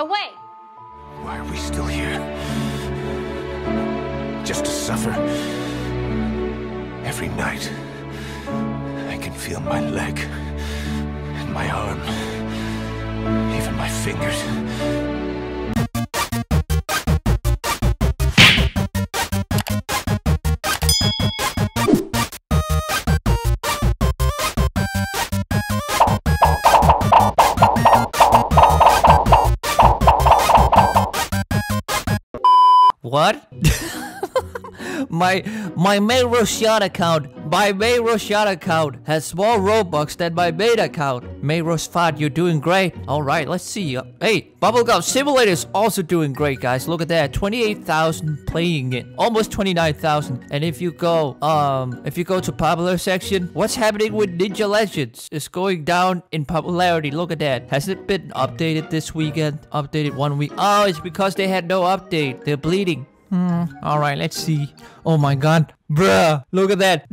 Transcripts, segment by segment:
away! Why are we still here? Just to suffer. Every night, I can feel my leg, and my arm, even my fingers. What? My Bayroshan account, has more Robux than my beta account. Bayroshan, you're doing great. All right, let's see. Hey, Bubblegum Simulator is also doing great, guys. Look at that, 28,000 playing it, almost 29,000. And if you go to popular section, what's happening with Ninja Legends? It's going down in popularity. Look at that. Has it been updated this weekend? Updated 1 week. Oh, it's because they had no update. They're bleeding. Alright, let's see. Oh my god. Bruh, look at that.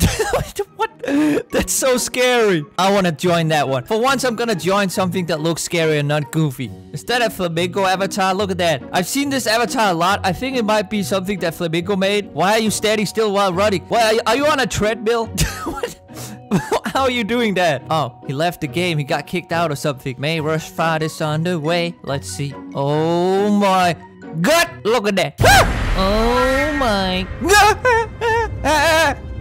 What? That's so scary. I want to join that one. For once, I'm going to join something that looks scary and not goofy. Is that a Flamingo avatar? Look at that. I've seen this avatar a lot. I think it might be something that Flamingo made. Why are you standing still while running? Why are you on a treadmill? What? How are you doing that? Oh, he left the game. He got kicked out or something. Bayroshan is on the way. Let's see. Oh my god. Look at that. Woo! Oh my god.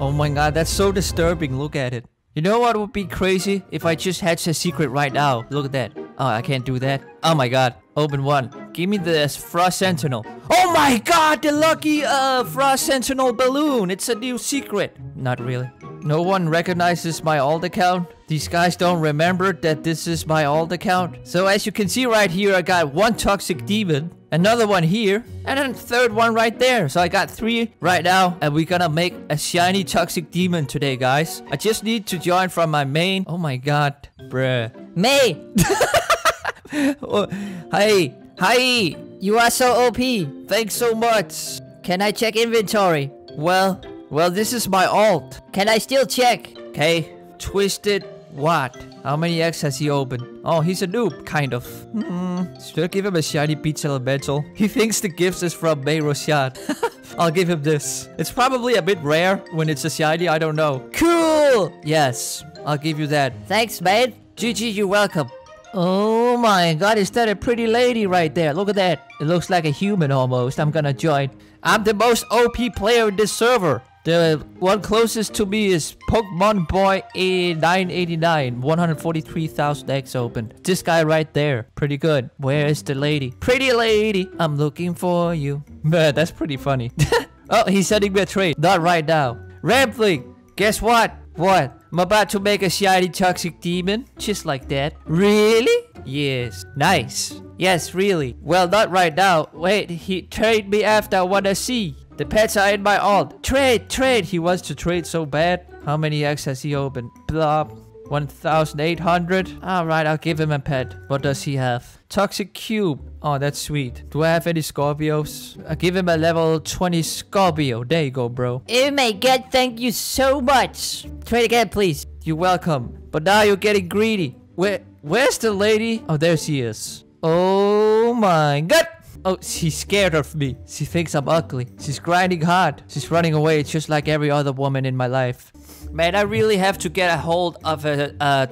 Oh my god, that's so disturbing. Look at it. You know what would be crazy? If I just hatch a secret right now. Look at that. Oh, I can't do that. Oh my god. Open one. Give me this Frost Sentinel. Oh my god, the lucky Frost Sentinel balloon. It's a new secret. Not really. No one recognizes my alt account. These guys don't remember that this is my alt account. So as you can see right here, I got one Toxic Demon, another one here, and then third one right there. So I got three right now, and we're gonna make a shiny Toxic Demon today, guys. I just need to join from my main. Oh my god, bruh. May! Oh, hi! Hi! You are so OP! Thanks so much! Can I check inventory? Well, this is my alt. Can I still check? Okay. Twisted what? How many eggs has he opened? Oh, he's a noob, kind of. Should I give him a shiny pizza Elemental? He thinks the gift is from Bayroshan. I'll give him this. It's probably a bit rare when it's a shiny, I don't know. Cool! Yes, I'll give you that. Thanks, mate. GG, you're welcome. Oh my god, is that a pretty lady right there? Look at that. It looks like a human almost. I'm gonna join. I'm the most OP player in this server. The one closest to me is Pokemon Boy 989, 143,000 eggs open. This guy right there, pretty good. Where is the lady? Pretty lady, I'm looking for you. Man, that's pretty funny. Oh, he's sending me a trade. Not right now. Rambling, guess what? What? I'm about to make a shiny Toxic Demon, just like that. Really? Yes. Nice. Yes, really. Well, not right now. Wait, he traded me after I wanna see. The pets are in my alt. Trade, trade. He wants to trade so bad. How many eggs has he opened? Blob. 1,800. Alright, I'll give him a pet. What does he have? Toxic cube. Oh, that's sweet. Do I have any Scorpios? I'll give him a level 20 Scorpio. There you go, bro. Oh my god, thank you so much. Trade again, please. You're welcome. But now you're getting greedy. Where's the lady? Oh, there she is. Oh my god. Oh, she's scared of me. She thinks I'm ugly. She's grinding hard. She's running away just like every other woman in my life. Man, I really have to get a hold of a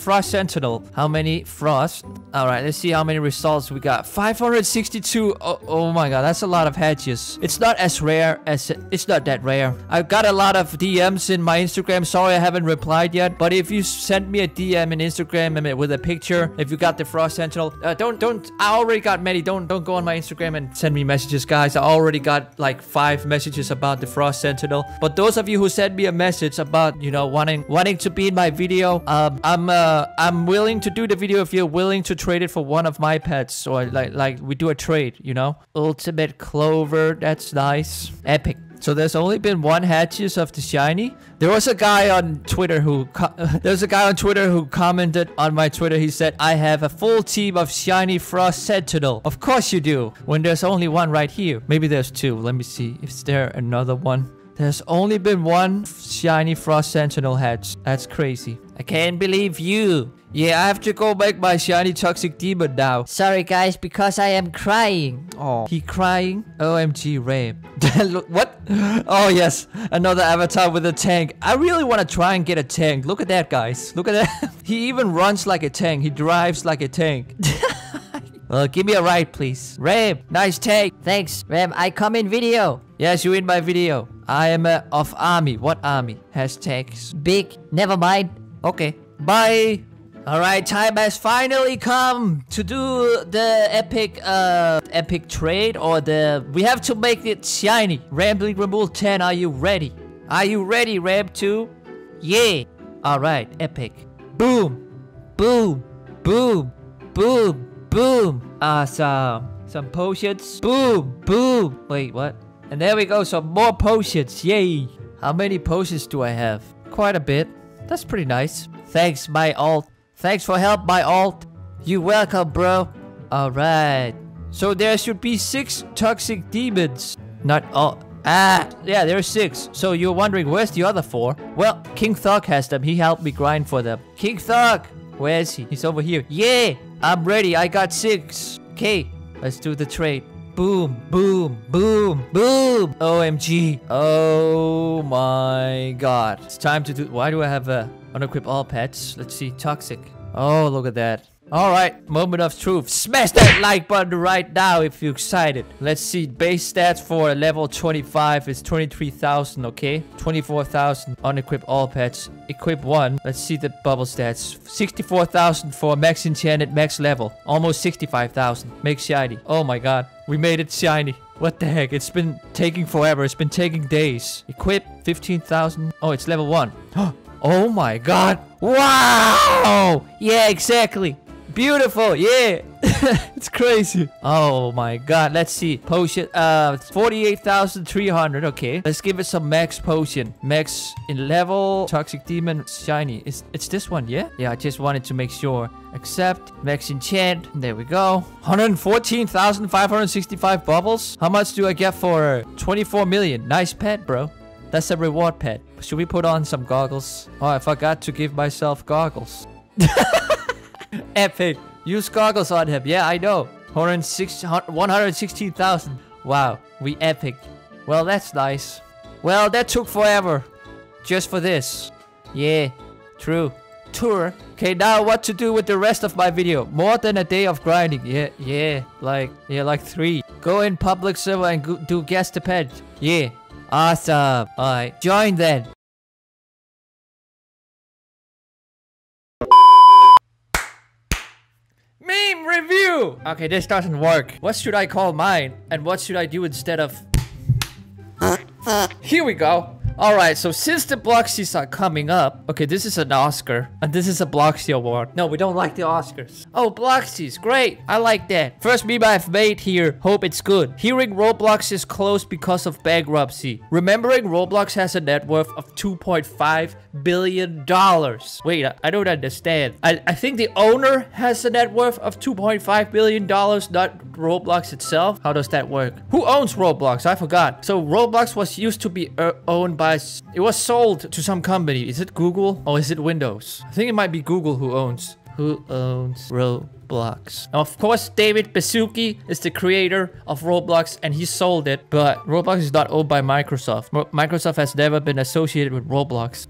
Frost Sentinel. How many Frost? All right, let's see how many results we got. 562. Oh my god, that's a lot of hatches. It's not as rare as... It's not that rare. I've got a lot of DMs in my Instagram. Sorry, I haven't replied yet. But if you send me a DM in Instagram and with a picture, if you got the Frost Sentinel, don't. I already got many. Don't go on my Instagram and send me messages, guys. I already got like 5 messages about the Frost Sentinel. But those of you who sent me a message about, you know, wanting to be in my video, I'm willing to do the video if you're willing to trade it for one of my pets, or like we do a trade, you know. Ultimate Clover, that's nice. Epic. So there's only been one hatches of the shiny. There was a guy on Twitter who commented on my Twitter. He said, "I have a full team of shiny Frost Sentinel." Of course you do. When there's only one right here. Maybe there's two. Let me see. Is there another one? There's only been one shiny Frost Sentinel hatch. That's crazy. I can't believe you. Yeah, I have to go back my shiny toxic demon now. Sorry guys, because I am crying. Oh, he crying? OMG, rape. Look, what? Oh yes, another avatar with a tank. I really want to try and get a tank. Look at that, guys. Look at that. He even runs like a tank. He drives like a tank. Well, give me a ride, please. Ram, nice take. Thanks, Ram. I come in video. Yes, you in my video. I am of army. What army? Hashtags. Big. Never mind. Okay. Bye. All right, time has finally come to do the epic trade or the... We have to make it shiny. Rambling Remove 10, are you ready? Are you ready, Ram 2? Yeah. All right, epic. Boom. Boom. Boom. Boom. Boom! Some potions. Boom! Boom! Wait, what? And there we go, some more potions. Yay! How many potions do I have? Quite a bit. That's pretty nice. Thanks, my alt. Thanks for help, my alt. You're welcome, bro. Alright. So there should be 6 toxic demons. Not all... Ah! Yeah, there are 6. So you're wondering, where's the other 4? Well, King Thug has them. He helped me grind for them. King Thug! Where is he? He's over here. Yeah! I'm ready, I got 6. Okay, let's do the trade. Boom, boom, boom, boom. OMG. Oh my god. It's time to do... Why do I have a... Unequip all pets. Let's see, toxic. Oh, look at that. Alright, moment of truth. Smash that like button right now if you're excited. Let's see, base stats for level 25 is 23,000, okay? 24,000, unequip all pets. Equip 1. Let's see the bubble stats. 64,000 for max enchanted, max level. Almost 65,000. Make shiny. Oh my god. We made it shiny. What the heck? It's been taking forever. It's been taking days. Equip 15,000. Oh, it's level 1. Oh my god. Wow! Yeah, exactly. Beautiful. Yeah. It's crazy. Oh my god. Let's see. Potion. 48,300. Okay. Let's give it some max potion. Max in level. Toxic demon. Shiny. It's this one, yeah? Yeah, I just wanted to make sure. Accept. Max enchant. There we go. 114,565 bubbles. How much do I get for 24 million? Nice pet, bro. That's a reward pet. Should we put on some goggles? Oh, I forgot to give myself goggles. Epic. Use goggles on him. Yeah, I know. 116,000. Wow. We epic. Well, that's nice. Well, that took forever. Just for this. Yeah. True. Tour. Okay, now what to do with the rest of my video. More than a day of grinding. Like 3. Go in public server and go do guest the pet. Yeah. Awesome. Alright. Join then. Meme review! Okay, this doesn't work. What should I call mine? And what should I do instead of... Here we go. Alright, so since the Bloxies are coming up... Okay, this is an Oscar. And this is a Bloxie award. No, we don't like the Oscars. Oh, Bloxies. Great. I like that. First meme I've made here. Hope it's good. Hearing Roblox is closed because of bankruptcy. Remembering Roblox has a net worth of $2.5 billion. Wait, I don't understand. I think the owner has a net worth of $2.5 billion, not Roblox itself. How does that work? Who owns Roblox? I forgot. So Roblox was used to be owned by... It was sold to some company. Is it Google or is it Windows? I think it might be Google who owns. Who owns Roblox? Now, of course, David Baszucki is the creator of Roblox and he sold it. But Roblox is not owned by Microsoft. Microsoft has never been associated with Roblox.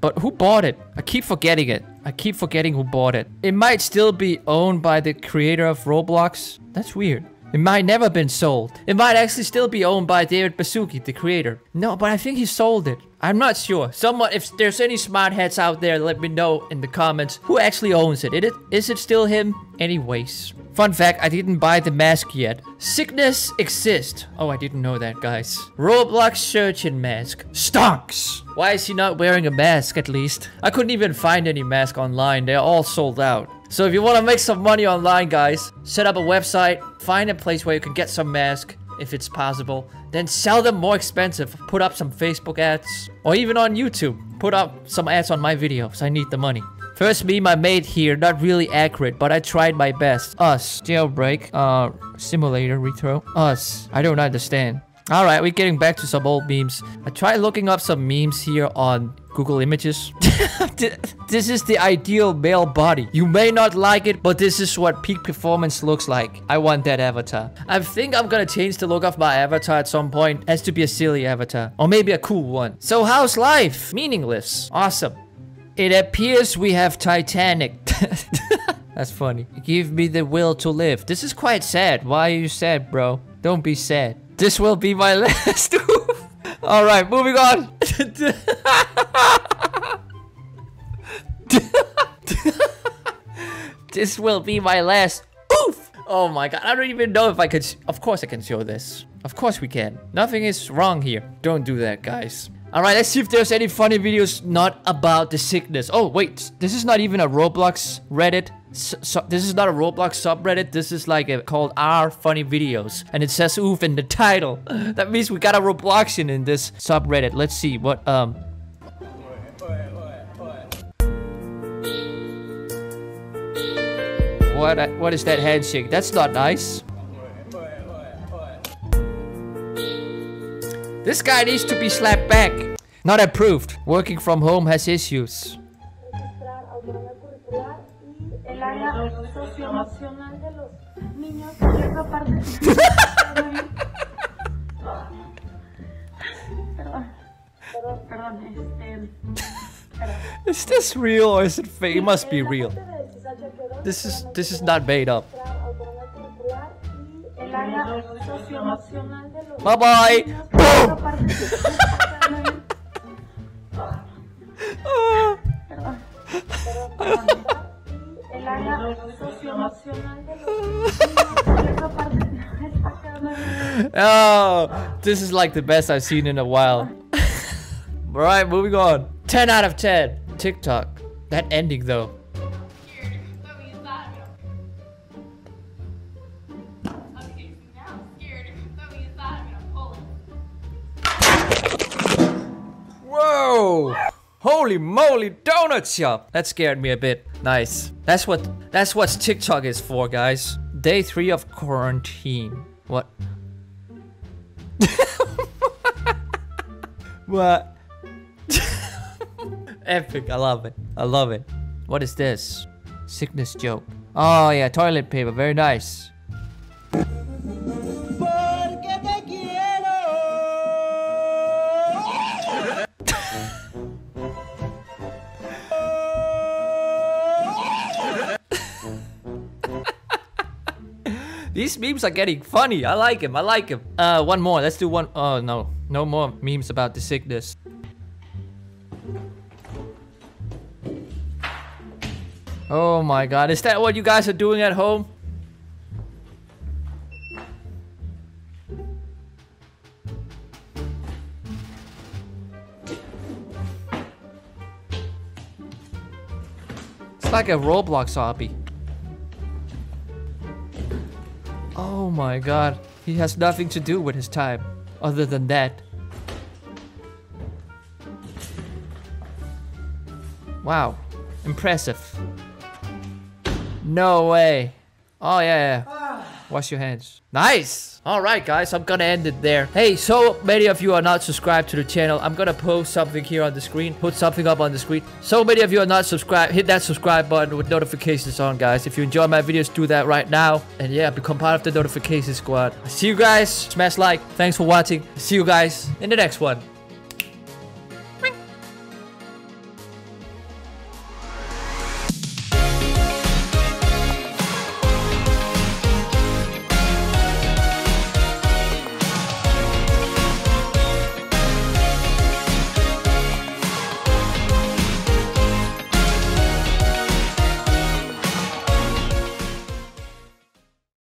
But who bought it? I keep forgetting it. I keep forgetting who bought it. It might still be owned by the creator of Roblox. That's weird. It might never been sold. It might actually still be owned by David Baszucki, the creator. No, but I think he sold it. I'm not sure. Someone, if there's any smart heads out there, let me know in the comments who actually owns it. Is it still him? Anyways. Fun fact, I didn't buy the mask yet. Sickness exists. Oh, I didn't know that, guys. Roblox surgeon mask. Stonks! Why is he not wearing a mask, at least? I couldn't even find any mask online. They're all sold out. So if you want to make some money online, guys, set up a website, find a place where you can get some masks, if it's possible, then sell them more expensive, put up some Facebook ads, or even on YouTube, put up some ads on my videos, I need the money. First meme I made here, not really accurate, but I tried my best. Us, Jailbreak, Simulator, Retro, Us, I don't understand. Alright, we're getting back to some old memes. I tried looking up some memes here on Google Images. This is the ideal male body. You may not like it, but this is what peak performance looks like. I want that avatar. I think I'm gonna change the look of my avatar at some point. It has to be a silly avatar. Or maybe a cool one. So how's life? Meaningless. Awesome. It appears we have Titanic. That's funny. Give me the will to live. This is quite sad. Why are you sad, bro? Don't be sad. This will be my last move. All right, moving on. This will be my last oof. Oh my God, I don't even know if I could. Of course I can show this. Of course we can. Nothing is wrong here. Don't do that, guys. All right, let's see if there's any funny videos not about the sickness. Oh, wait, this is not even a Roblox Reddit. This is not a Roblox subreddit. This is like called Our Funny Videos. And it says oof in the title. That means we got a Robloxian in this subreddit. Let's see what, What is that handshake? That's not nice. This guy needs to be slapped back. Not approved. Working from home has issues. Is this real or is it fake? It must be real. This is not made up. Bye bye. Boom. Oh, this is like the best I've seen in a while. All right, moving on. 10 out of 10. TikTok. That ending though. Whoa! Holy moly, donut shop! That scared me a bit. Nice. That's what TikTok is for, guys. Day 3 of quarantine. What? What? Epic. I love it. I love it. What is this? Sickness joke. Oh yeah, toilet paper. Very nice. These memes are getting funny. I like him. I like him. One more. Let's do one. Oh, no. No more memes about the sickness. Oh my God. Is that what you guys are doing at home? It's like a Roblox hobby. Oh my God, he has nothing to do with his time other than that. Wow, impressive. No way. Oh yeah, yeah. Wash your hands. Nice. All right, guys, I'm gonna end it there. Hey, so many of you are not subscribed to the channel. I'm gonna post something here on the screen. Put something up on the screen. So many of you are not subscribed. Hit that subscribe button with notifications on, guys. If you enjoy my videos, do that right now. And yeah, become part of the notification squad. See you guys. Smash like. Thanks for watching. See you guys in the next one.